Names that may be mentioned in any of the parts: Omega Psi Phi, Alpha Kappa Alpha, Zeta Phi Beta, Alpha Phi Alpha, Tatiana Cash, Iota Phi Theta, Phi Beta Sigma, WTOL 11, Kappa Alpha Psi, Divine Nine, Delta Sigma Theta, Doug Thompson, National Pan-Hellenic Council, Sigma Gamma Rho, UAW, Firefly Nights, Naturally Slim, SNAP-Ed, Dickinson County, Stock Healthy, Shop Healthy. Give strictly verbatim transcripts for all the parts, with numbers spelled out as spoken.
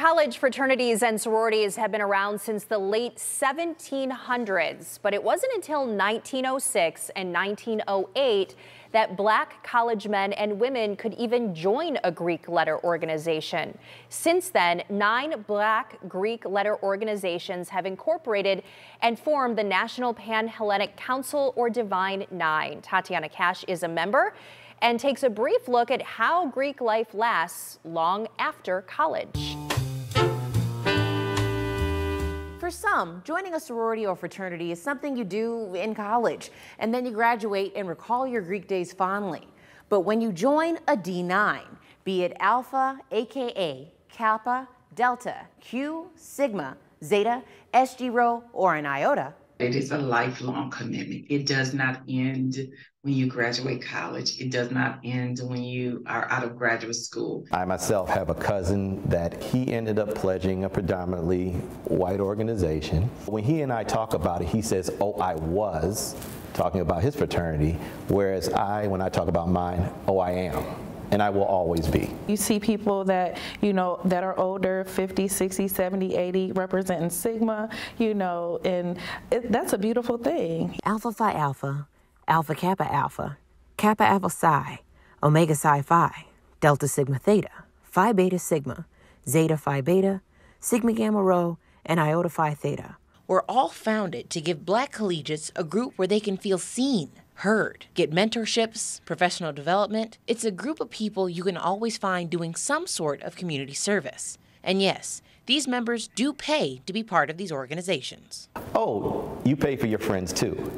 College fraternities and sororities have been around since the late seventeen hundreds, but it wasn't until nineteen oh six and nineteen oh eight that black college men and women could even join a Greek letter organization. Since then, nine black Greek letter organizations have incorporated and formed the National Pan-Hellenic Council, or Divine Nine. Tatiana Cash is a member and takes a brief look at how Greek life lasts long after college. For some, joining a sorority or fraternity is something you do in college, and then you graduate and recall your Greek days fondly. But when you join a D nine, be it Alpha, aka Kappa, Delta, Q, Sigma, Zeta, S G Rho, or an Iota, it is a lifelong commitment. It does not end when you graduate college. It does not end when you are out of graduate school. I myself have a cousin that he ended up pledging a predominantly white organization. When he and I talk about it, he says, "Oh, I was," talking about his fraternity, whereas I, when I talk about mine, "Oh, I am." And I will always be. You see people that, you know, that are older, fifty, sixty, seventy, eighty, representing Sigma, you know, and it, that's a beautiful thing. Alpha Phi Alpha, Alpha Kappa Alpha, Kappa Alpha Psi, Omega Psi Phi, Delta Sigma Theta, Phi Beta Sigma, Zeta Phi Beta, Sigma Gamma Rho, and Iota Phi Theta were all founded to give black collegiates a group where they can feel seen, heard, get mentorships, professional development. It's a group of people you can always find doing some sort of community service. And yes, these members do pay to be part of these organizations. Oh, you pay for your friends too.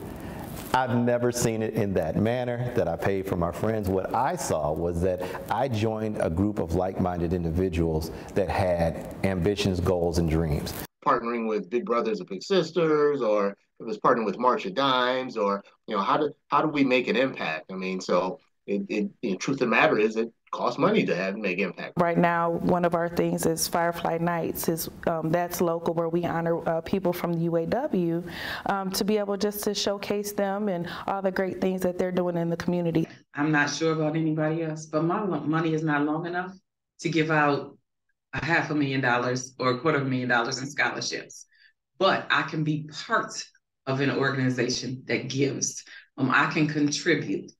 I've never seen it in that manner, that I paid for my friends. What I saw was that I joined a group of like-minded individuals that had ambitions, goals, and dreams. Partnering with Big Brothers or Big Sisters, or it was partnering with March of Dimes, or, you know, how do, how do we make an impact? I mean, so it, it, the truth of the matter is it costs money to have make impact. Right now, one of our things is Firefly Nights. Is, um, that's local, where we honor uh, people from the U A W um, to be able just to showcase them and all the great things that they're doing in the community. I'm not sure about anybody else, but my money is not long enough to give out a half a million dollars or a quarter of a million dollars in scholarships, but I can be part of an organization that gives. Um, I can contribute.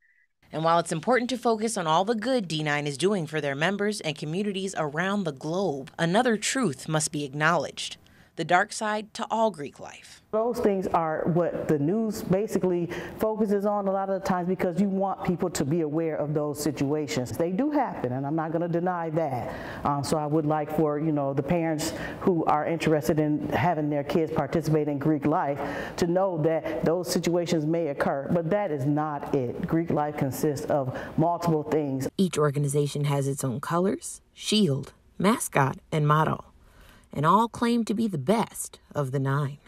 And while it's important to focus on all the good D nine is doing for their members and communities around the globe, another truth must be acknowledged: the dark side to all Greek life. Those things are what the news basically focuses on a lot of the times, because you want people to be aware of those situations. They do happen, and I'm not going to deny that. Um, so I would like for, you know, the parents who are interested in having their kids participate in Greek life to know that those situations may occur, but that is not it. Greek life consists of multiple things. Each organization has its own colors, shield, mascot, and motto, and all claim to be the best of the nine.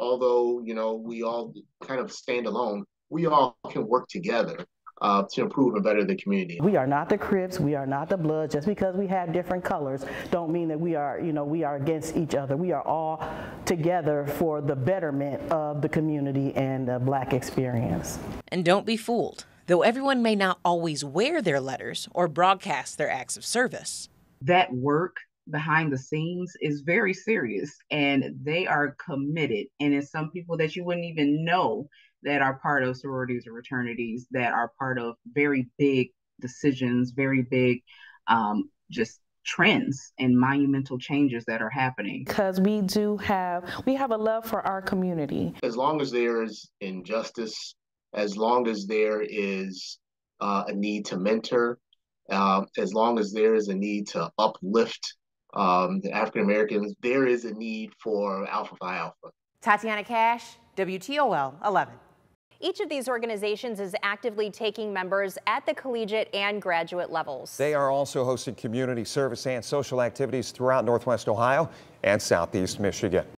Although, you know, we all kind of stand alone, we all can work together uh, to improve and better the community. We are not the Crips, we are not the Bloods. Just because we have different colors don't mean that we are, you know, we are against each other. We are all together for the betterment of the community and the black experience. And don't be fooled. Though everyone may not always wear their letters or broadcast their acts of service, that work behind the scenes is very serious, and they are committed. And it's some people that you wouldn't even know that are part of sororities or fraternities that are part of very big decisions, very big um, just trends and monumental changes that are happening. Because we do have, we have a love for our community. As long as there is injustice, as long as there is uh, a need to mentor, uh, as long as there is a need to uplift Um, the African Americans, there is a need for Alpha Phi Alpha. Tatiana Cash, W T O L eleven. Each of these organizations is actively taking members at the collegiate and graduate levels. They are also hosting community service and social activities throughout Northwest Ohio and Southeast Michigan.